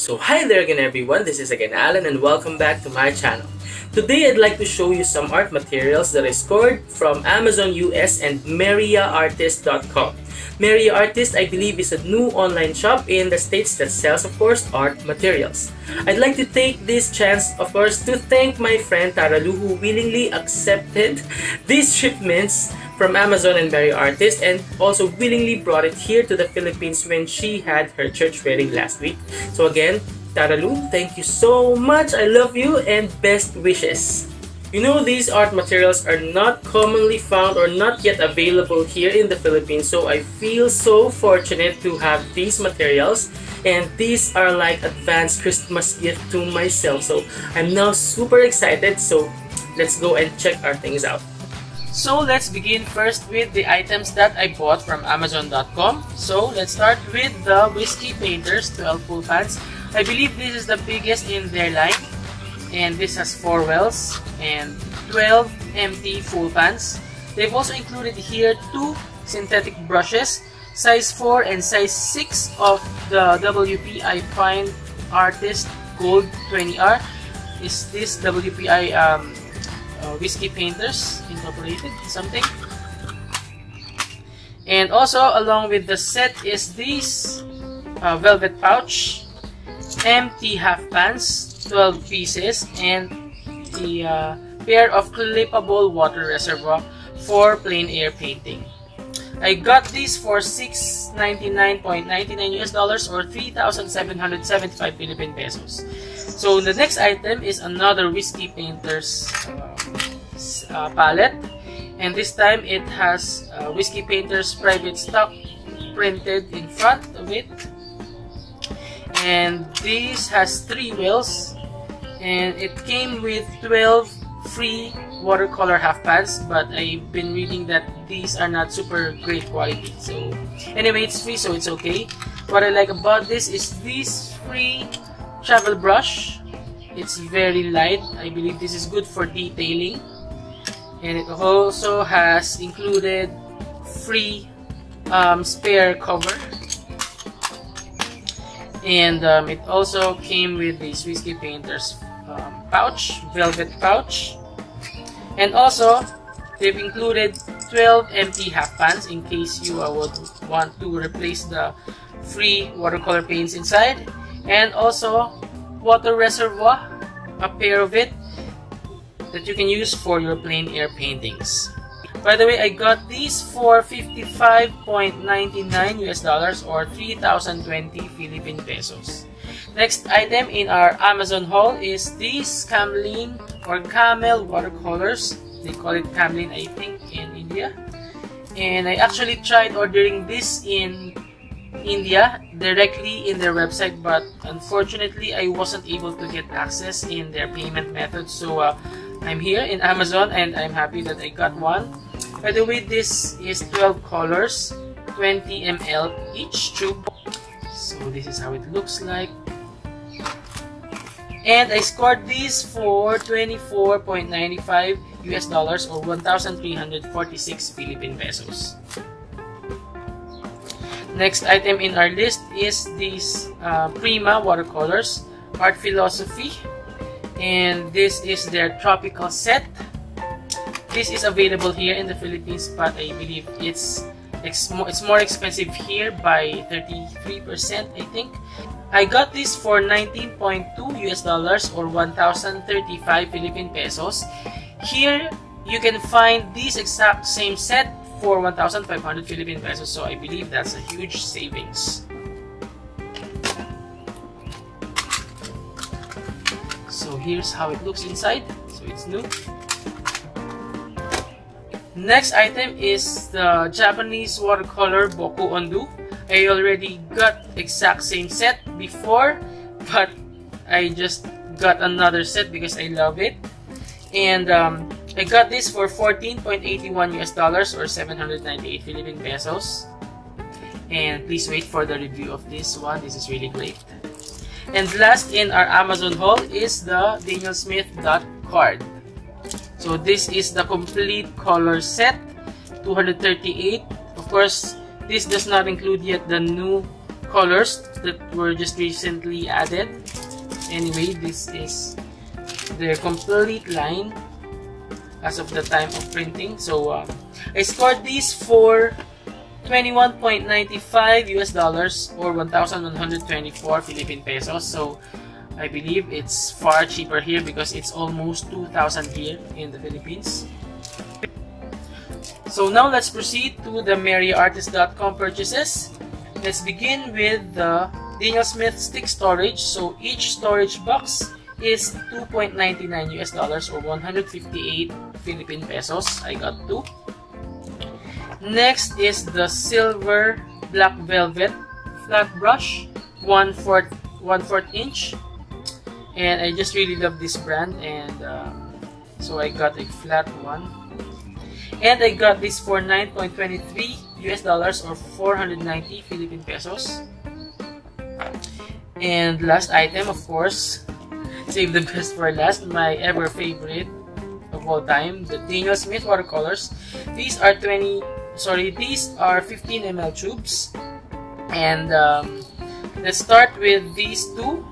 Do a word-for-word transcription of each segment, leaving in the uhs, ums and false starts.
So hi there again everyone, this is again Alan and welcome back to my channel. Today I'd like to show you some art materials that I scored from Amazon U S and Merriartist dot com. Merriartist, I believe, is a new online shop in the States that sells, of course, art materials. I'd like to take this chance, of course, to thank my friend Tara Lou, who willingly accepted these shipments from Amazon and Merriartist and also willingly brought it here to the Philippines when she had her church wedding last week. So again, Tara Lou, thank you so much. I love you and best wishes. You know, these art materials are not commonly found or not yet available here in the Philippines, so I feel so fortunate to have these materials, and these are like advanced Christmas gift to myself. So I'm now super excited, so let's go and check our things out. So let's begin first with the items that I bought from Amazon dot com. So let's start with the Whiskey Painters twelve pool fans. I believe this is the biggest in their line, and this has four wells and twelve empty full fans. They've also included here two synthetic brushes, size four and size six of the W P I Fine Artist Gold twenty R. Is this W P I um, uh, Whiskey Painters Incorporated something? And also along with the set is this uh, velvet pouch, empty half pans, twelve pieces, and the uh, pair of clippable water reservoir for plein air painting. I got these for six ninety-nine ninety-nine U S dollars or three thousand seven hundred seventy-five Philippine pesos. So the next item is another Whiskey Painters uh, uh, palette, and this time it has uh, Whiskey Painters private stock printed in front of it. And this has three wheels, and it came with twelve free watercolor half pans, but I've been reading that these are not super great quality. So anyway, it's free, so it's okay. What I like about this is this free travel brush. It's very light. I believe this is good for detailing, and it also has included free um, spare cover. And um, it also came with this Whiskey Painters um, pouch, velvet pouch. And also, they've included twelve empty half pans in case you uh, would want to replace the free watercolor paints inside. And also, water reservoir, a pair of it that you can use for your plein air paintings. By the way, I got these for fifty-five ninety-nine U S dollars or three thousand twenty Philippine pesos. Next item in our Amazon haul is these Camlin or Camel watercolors. They call it Camlin, I think, in India. And I actually tried ordering this in India directly in their website, but unfortunately, I wasn't able to get access in their payment method. So uh, I'm here in Amazon, and I'm happy that I got one. By the way, this is twelve colors, twenty milliliters each tube. So this is how it looks like. And I scored these for twenty-four ninety-five U S dollars or one thousand three hundred forty-six Philippine pesos. Next item in our list is these uh, Prima watercolors, Art Philosophy. And this is their tropical set. This is available here in the Philippines, but I believe it's it's more, it's more expensive here by thirty-three percent, I think. I got this for nineteen point two U S dollars or one thousand thirty-five Philippine pesos. Here, you can find this exact same set for one thousand five hundred Philippine pesos, so I believe that's a huge savings. So here's how it looks inside, so it's new. Next item is the Japanese watercolor Boku Ondo. I already got exact same set before, but I just got another set because I love it. And um, I got this for fourteen eighty-one U S dollars or seven hundred ninety-eight Philippine pesos. And please wait for the review of this one, this is really great. And last in our Amazon haul is the Daniel Smith dot card. So this is the complete color set, two hundred thirty-eight. Of course, this does not include yet the new colors that were just recently added. Anyway, this is their complete line as of the time of printing. So uh, I scored these for twenty-one point nine five U S dollars or one thousand one hundred twenty-four Philippine pesos. So I believe it's far cheaper here because it's almost two thousand here in the Philippines. So now let's proceed to the Merriartist dot com purchases. Let's begin with the Daniel Smith stick storage. So each storage box is two point nine nine U S dollars or one hundred fifty-eight Philippine pesos. I got two. Next is the Silver Black Velvet flat brush, one fourth inch, and I just really love this brand, and uh, so I got a flat one, and I got this for nine point two three U S dollars or four hundred ninety Philippine pesos. And last item, of course, save the best for last, my ever favorite of all time, the Daniel Smith watercolors. These are twenty. Sorry, these are fifteen milliliter tubes, and um, let's start with these two: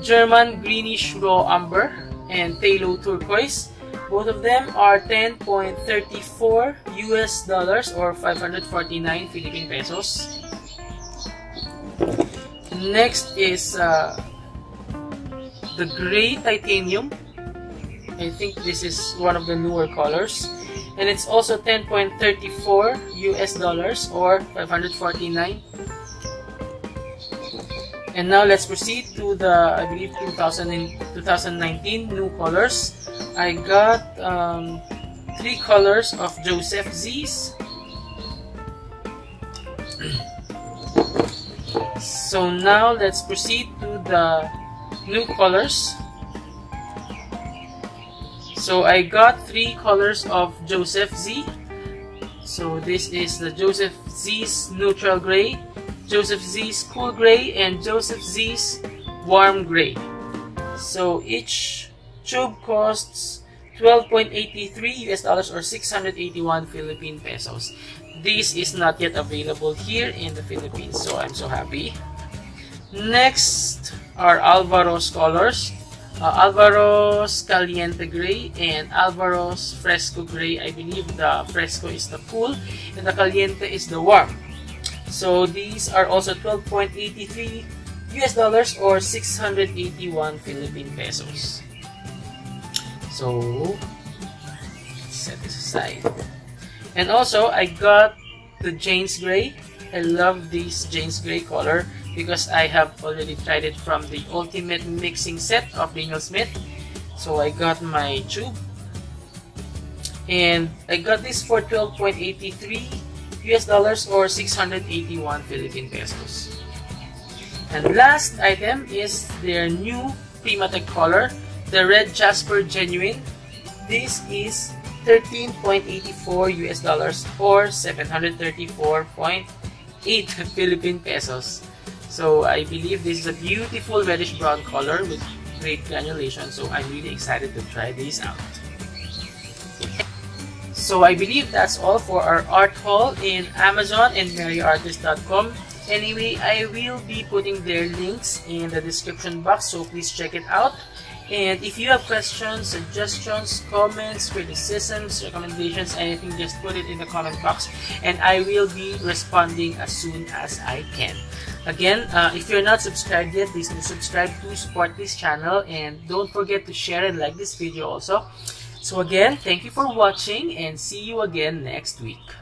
German Greenish Raw Umber and Phthalo Turquoise. Both of them are ten point three four U S dollars or five hundred forty-nine Philippine pesos. Next is uh, the Gray Titanium. I think this is one of the newer colors, and it's also ten point three four U S dollars or five hundred forty-nine. And now let's proceed to the, I believe, two thousand nineteen new colors. I got um, three colors of Joseph Z's. So now let's proceed to the new colors. So I got three colors of Joseph Z. So this is the Joseph Z's Neutral Gray, Joseph Z's Cool Gray, and Joseph Z's Warm Gray. So each tube costs twelve point eight three U S dollars or six hundred eighty-one Philippine pesos. This is not yet available here in the Philippines, so I'm so happy. Next are Alvaro's colors. Uh, Alvaro's Caliente Gray and Alvaro's Fresco Gray. I believe the Fresco is the cool and the Caliente is the warm. So these are also twelve point eight three U S dollars or six hundred eighty-one Philippine pesos. So let's set this aside. And also I got the Jane's Gray. I love this Jane's Gray color because I have already tried it from the ultimate mixing set of Daniel Smith. So I got my tube, and I got this for twelve point eight three U S dollars or six hundred eighty-one Philippine pesos. And last item is their new Primatek color, the Red Jasper Genuine. This is thirteen point eight four U S dollars or seven hundred thirty-four point eight Philippine pesos. So I believe this is a beautiful reddish brown color with great granulation, so I'm really excited to try these out. So I believe that's all for our art haul in Amazon and Merriartist dot com. Anyway, I will be putting their links in the description box, so please check it out. And if you have questions, suggestions, comments, criticisms, recommendations, anything, just put it in the comment box, and I will be responding as soon as I can. Again, uh, if you're not subscribed yet, please do subscribe to support this channel, and don't forget to share and like this video also. So again, thank you for watching, and see you again next week.